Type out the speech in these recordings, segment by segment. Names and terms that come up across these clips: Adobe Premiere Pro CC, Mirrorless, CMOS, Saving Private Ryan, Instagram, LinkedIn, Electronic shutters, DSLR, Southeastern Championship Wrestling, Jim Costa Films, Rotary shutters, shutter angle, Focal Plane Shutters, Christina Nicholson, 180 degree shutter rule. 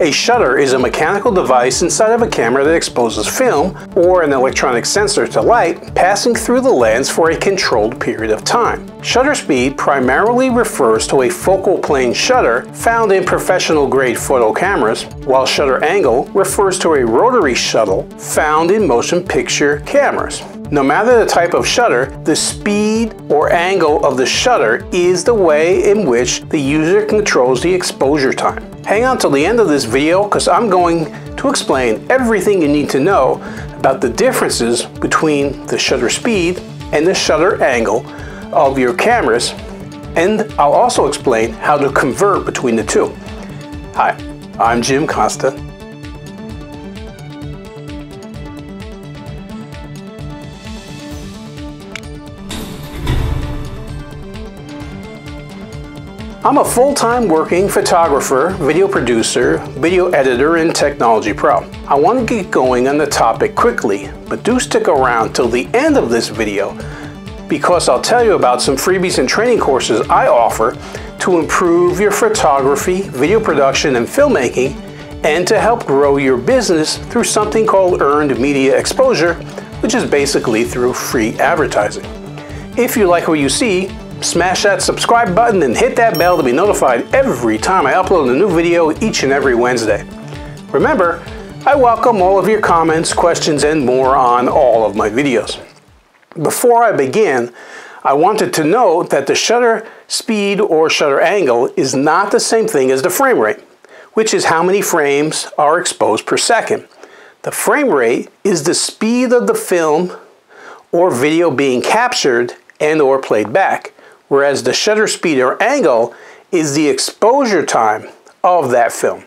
A shutter is a mechanical device inside of a camera that exposes film, or an electronic sensor to light, passing through the lens for a controlled period of time. Shutter speed primarily refers to a focal plane shutter found in professional-grade photo cameras, while shutter angle refers to a rotary shutter found in motion picture cameras. No matter the type of shutter, the speed or angle of the shutter is the way in which the user controls the exposure time. Hang on till the end of this video because I'm going to explain everything you need to know about the differences between the shutter speed and the shutter angle of your cameras, and I'll also explain how to convert between the two. Hi, I'm Jim Costa. I'm a full-time working photographer, video producer, video editor, and technology pro. I want to get going on the topic quickly, but do stick around till the end of this video because I'll tell you about some freebies and training courses I offer to improve your photography, video production, and filmmaking, and to help grow your business through something called earned media exposure, which is basically through free advertising. If you like what you see, smash that subscribe button and hit that bell to be notified every time I upload a new video each and every Wednesday. Remember, I welcome all of your comments, questions, and more on all of my videos. Before I begin, I wanted to note that the shutter speed or shutter angle is not the same thing as the frame rate, which is how many frames are exposed per second. The frame rate is the speed of the film or video being captured and or played back, whereas the shutter speed or angle is the exposure time of that film.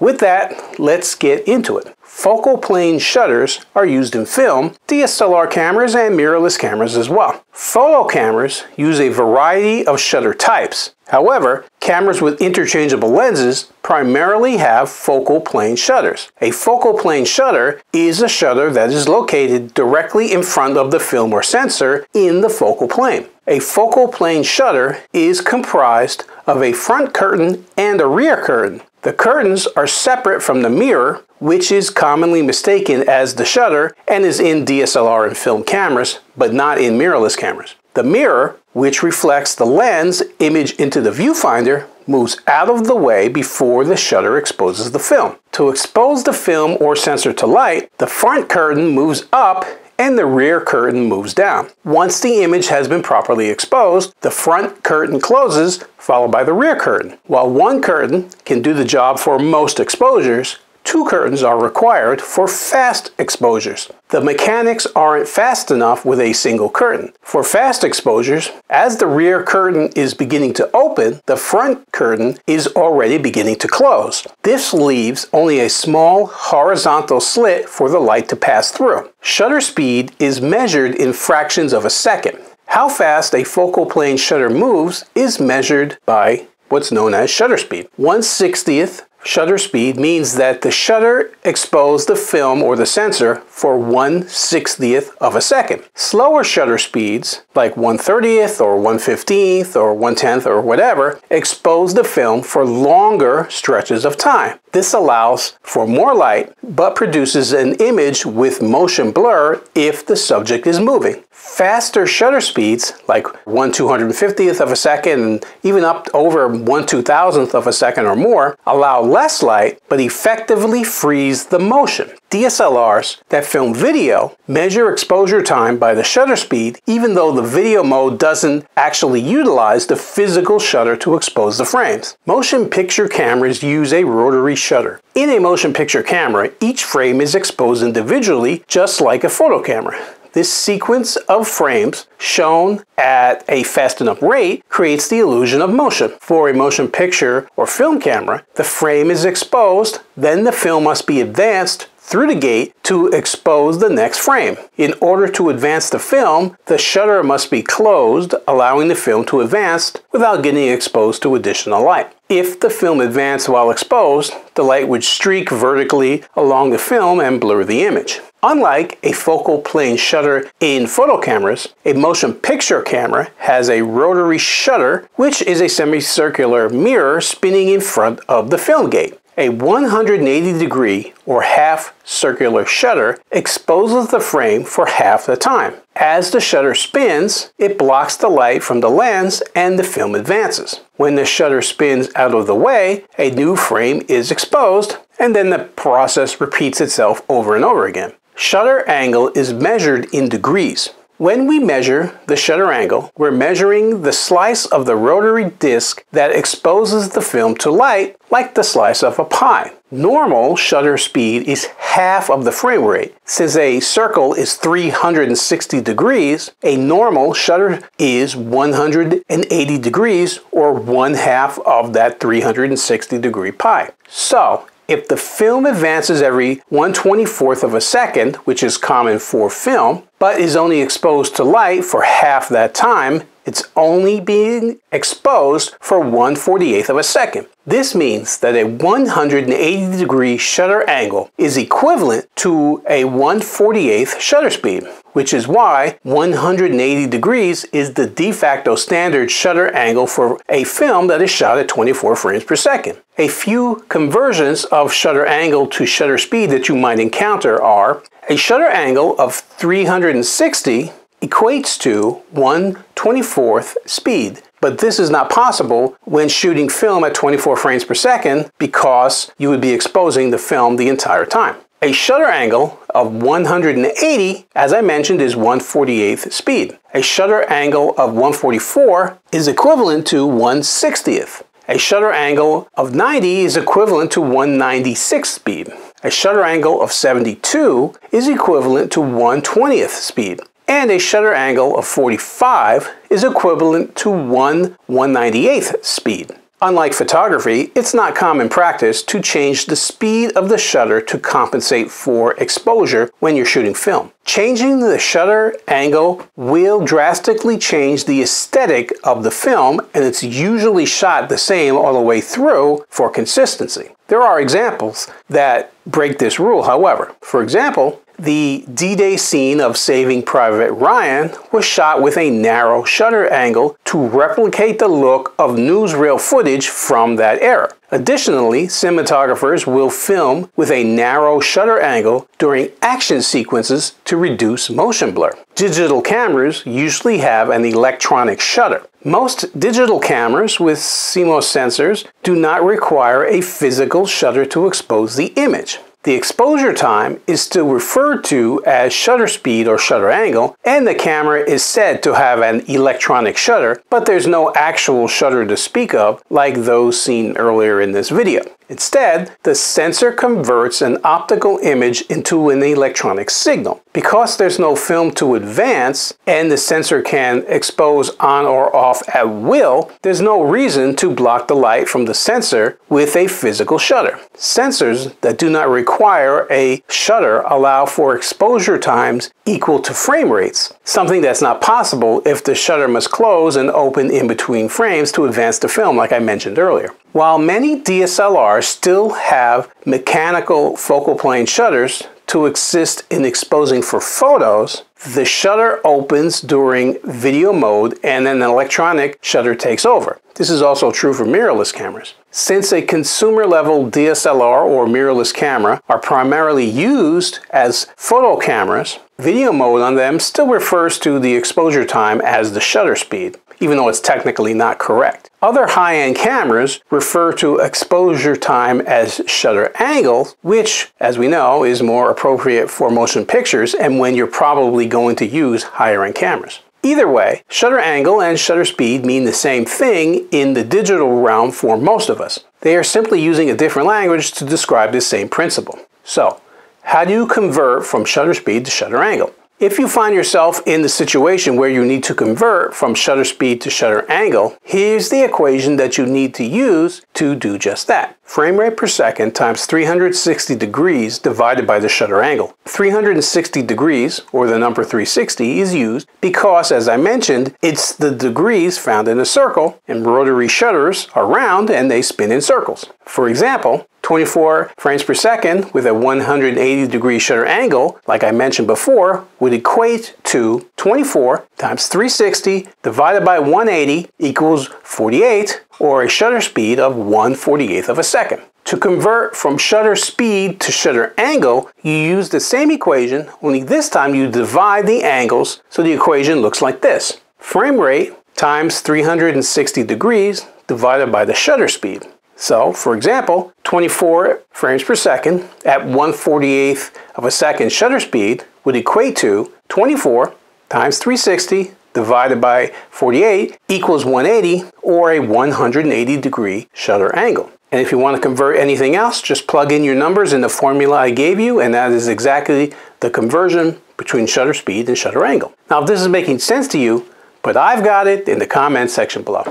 With that, let's get into it. Focal plane shutters are used in film, DSLR cameras, and mirrorless cameras as well. Photo cameras use a variety of shutter types. However, cameras with interchangeable lenses primarily have focal plane shutters. A focal plane shutter is a shutter that is located directly in front of the film or sensor in the focal plane. A focal plane shutter is comprised of a front curtain and a rear curtain. The curtains are separate from the mirror, which is commonly mistaken as the shutter and is in DSLR and film cameras, but not in mirrorless cameras. The mirror, which reflects the lens image into the viewfinder, moves out of the way before the shutter exposes the film. To expose the film or sensor to light, the front curtain moves up and the rear curtain moves down. Once the image has been properly exposed, the front curtain closes, followed by the rear curtain. While one curtain can do the job for most exposures, two curtains are required for fast exposures. The mechanics aren't fast enough with a single curtain. For fast exposures, as the rear curtain is beginning to open, the front curtain is already beginning to close. This leaves only a small horizontal slit for the light to pass through. Shutter speed is measured in fractions of a second. How fast a focal plane shutter moves is measured by what's known as shutter speed. 1/60th shutter speed means that the shutter exposed the film or the sensor for 1/60th of a second. Slower shutter speeds, like 1/30th or 1/15th or 1/10th or whatever, expose the film for longer stretches of time. This allows for more light, but produces an image with motion blur if the subject is moving. Faster shutter speeds, like 1/250th of a second and even up over 1/2000th of a second or more, allow less light, but effectively freeze the motion. DSLRs that film video measure exposure time by the shutter speed, even though the video mode doesn't actually utilize the physical shutter to expose the frames. Motion picture cameras use a rotary shutter. In a motion picture camera, each frame is exposed individually, just like a photo camera. This sequence of frames, shown at a fast enough rate, creates the illusion of motion. For a motion picture or film camera, the frame is exposed, then the film must be advanced through the gate to expose the next frame. In order to advance the film, the shutter must be closed, allowing the film to advance without getting exposed to additional light. If the film advanced while exposed, the light would streak vertically along the film and blur the image. Unlike a focal plane shutter in photo cameras, a motion picture camera has a rotary shutter, which is a semicircular mirror spinning in front of the film gate. A 180 degree or half circular shutter exposes the frame for half the time. As the shutter spins, it blocks the light from the lens and the film advances. When the shutter spins out of the way, a new frame is exposed, and then the process repeats itself over and over again. Shutter angle is measured in degrees. When we measure the shutter angle, we're measuring the slice of the rotary disc that exposes the film to light, like the slice of a pie. Normal shutter speed is half of the frame rate. Since a circle is 360 degrees, a normal shutter is 180 degrees, or one half of that 360 degree pie. So, if the film advances every 1/24th of a second, which is common for film, but is only exposed to light for half that time, it's only being exposed for 1/48th of a second. This means that a 180 degree shutter angle is equivalent to a 1/48th shutter speed, which is why 180 degrees is the de facto standard shutter angle for a film that is shot at 24 frames per second. A few conversions of shutter angle to shutter speed that you might encounter are: a shutter angle of 360 equates to 1/24th speed. But this is not possible when shooting film at 24 frames per second, because you would be exposing the film the entire time. A shutter angle of 180, as I mentioned, is 1/48th speed. A shutter angle of 144 is equivalent to 1/60th. A shutter angle of 90 is equivalent to 1/96th speed. A shutter angle of 72 is equivalent to 1/20th speed. And a shutter angle of 45 is equivalent to 1/198th speed. Unlike photography, it's not common practice to change the speed of the shutter to compensate for exposure when you're shooting film. Changing the shutter angle will drastically change the aesthetic of the film, and it's usually shot the same all the way through for consistency. There are examples that break this rule, however. For example, the D-Day scene of Saving Private Ryan was shot with a narrow shutter angle to replicate the look of newsreel footage from that era. Additionally, cinematographers will film with a narrow shutter angle during action sequences to reduce motion blur. Digital cameras usually have an electronic shutter. Most digital cameras with CMOS sensors do not require a physical shutter to expose the image. The exposure time is still referred to as shutter speed or shutter angle, and the camera is said to have an electronic shutter, but there's no actual shutter to speak of like those seen earlier in this video. Instead, the sensor converts an optical image into an electronic signal. Because there's no film to advance, and the sensor can expose on or off at will, there's no reason to block the light from the sensor with a physical shutter. Sensors that do not require a shutter allow for exposure times equal to frame rates, something that's not possible if the shutter must close and open in between frames to advance the film, like I mentioned earlier. While many DSLRs still have mechanical focal plane shutters to assist in exposing for photos, the shutter opens during video mode and an electronic shutter takes over. This is also true for mirrorless cameras. Since a consumer-level DSLR or mirrorless camera are primarily used as photo cameras, video mode on them still refers to the exposure time as the shutter speed, even though it's technically not correct. Other high-end cameras refer to exposure time as shutter angle, which, as we know, is more appropriate for motion pictures and when you're probably going to use higher-end cameras. Either way, shutter angle and shutter speed mean the same thing in the digital realm for most of us. They are simply using a different language to describe the same principle. So, how do you convert from shutter speed to shutter angle? If you find yourself in the situation where you need to convert from shutter speed to shutter angle, here's the equation that you need to use to do just that. Frame rate per second times 360 degrees divided by the shutter angle. 360 degrees, or the number 360, is used because, as I mentioned, it's the degrees found in a circle, and rotary shutters are round and they spin in circles. For example, 24 frames per second with a 180 degree shutter angle, like I mentioned before, would equate to 24 times 360 divided by 180 equals 48, or a shutter speed of 1/48th of a second. To convert from shutter speed to shutter angle, you use the same equation, only this time you divide the angles, so the equation looks like this. Frame rate times 360 degrees divided by the shutter speed. So, for example, 24 frames per second at 1/48 of a second shutter speed would equate to 24 times 360 divided by 48 equals 180, or a 180 degree shutter angle. And if you want to convert anything else, just plug in your numbers in the formula I gave you, and that is exactly the conversion between shutter speed and shutter angle. Now, if this is making sense to you, but I've got it in the comment section below.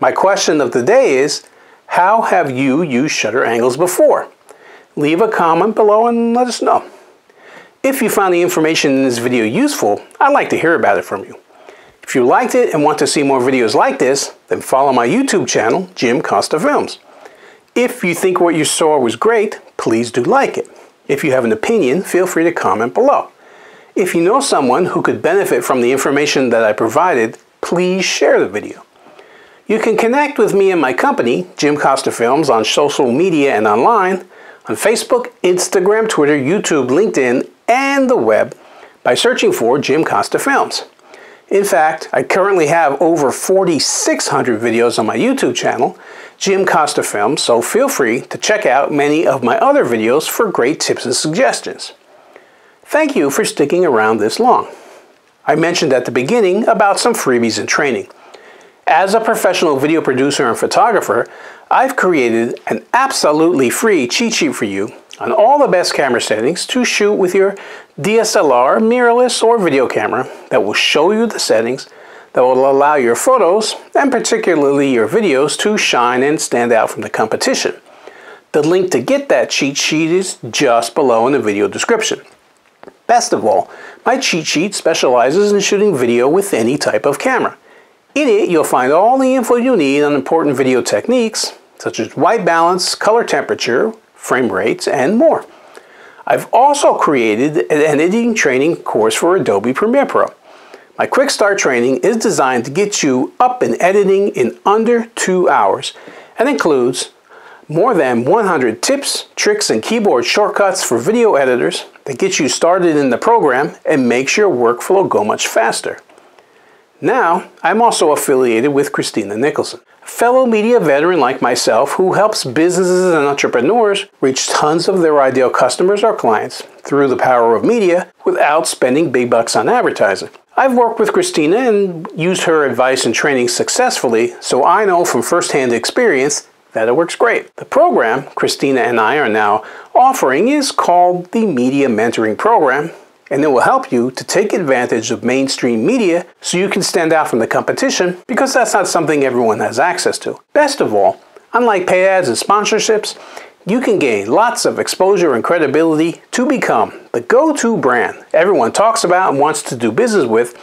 My question of the day is, how have you used shutter angles before? Leave a comment below and let us know. If you found the information in this video useful, I'd like to hear about it from you. If you liked it and want to see more videos like this, then follow my YouTube channel, Jim Costa Films. If you think what you saw was great, please do like it. If you have an opinion, feel free to comment below. If you know someone who could benefit from the information that I provided, please share the video. You can connect with me and my company, Jim Costa Films, on social media and online, on Facebook, Instagram, Twitter, YouTube, LinkedIn, and the web by searching for Jim Costa Films. In fact, I currently have over 4,600 videos on my YouTube channel, Jim Costa Films, so feel free to check out many of my other videos for great tips and suggestions. Thank you for sticking around this long. I mentioned at the beginning about some freebies and training. As a professional video producer and photographer, I've created an absolutely free cheat sheet for you on all the best camera settings to shoot with your DSLR, mirrorless, or video camera that will show you the settings that will allow your photos, and particularly your videos, to shine and stand out from the competition. The link to get that cheat sheet is just below in the video description. Best of all, my cheat sheet specializes in shooting video with any type of camera. In it, you'll find all the info you need on important video techniques, such as white balance, color temperature, frame rates, and more. I've also created an editing training course for Adobe Premiere Pro. My Quick Start training is designed to get you up in editing in under 2 hours, and includes more than 100 tips, tricks, and keyboard shortcuts for video editors that get you started in the program and makes your workflow go much faster. Now, I'm also affiliated with Christina Nicholson, a fellow media veteran like myself who helps businesses and entrepreneurs reach tons of their ideal customers or clients through the power of media without spending big bucks on advertising. I've worked with Christina and used her advice and training successfully, so I know from firsthand experience that it works great. The program Christina and I are now offering is called the Media Mentoring Program, and it will help you to take advantage of mainstream media so you can stand out from the competition, because that's not something everyone has access to. Best of all, unlike pay ads and sponsorships, you can gain lots of exposure and credibility to become the go-to brand everyone talks about and wants to do business with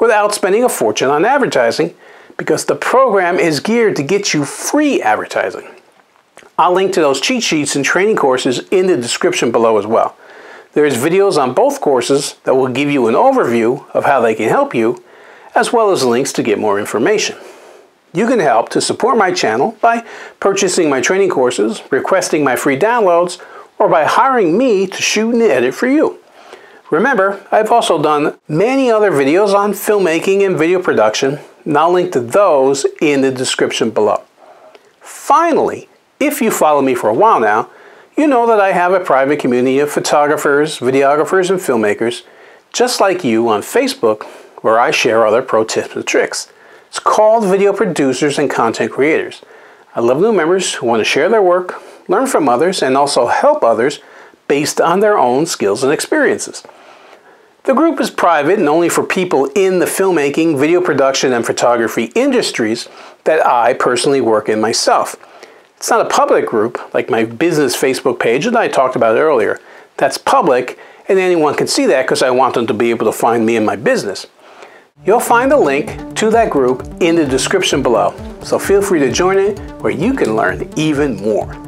without spending a fortune on advertising, because the program is geared to get you free advertising. I'll link to those cheat sheets and training courses in the description below as well. There's videos on both courses that will give you an overview of how they can help you, as well as links to get more information. You can help to support my channel by purchasing my training courses, requesting my free downloads, or by hiring me to shoot and edit for you. Remember, I've also done many other videos on filmmaking and video production, and I'll link to those in the description below. Finally, if you follow me for a while now, you know that I have a private community of photographers, videographers, and filmmakers just like you on Facebook, where I share other pro tips and tricks. It's called Video Producers and Content Creators. I love new members who want to share their work, learn from others, and also help others based on their own skills and experiences. The group is private and only for people in the filmmaking, video production, and photography industries that I personally work in myself. It's not a public group like my business Facebook page that I talked about earlier. That's public, and anyone can see that because I want them to be able to find me and my business. You'll find a link to that group in the description below, so feel free to join it where you can learn even more.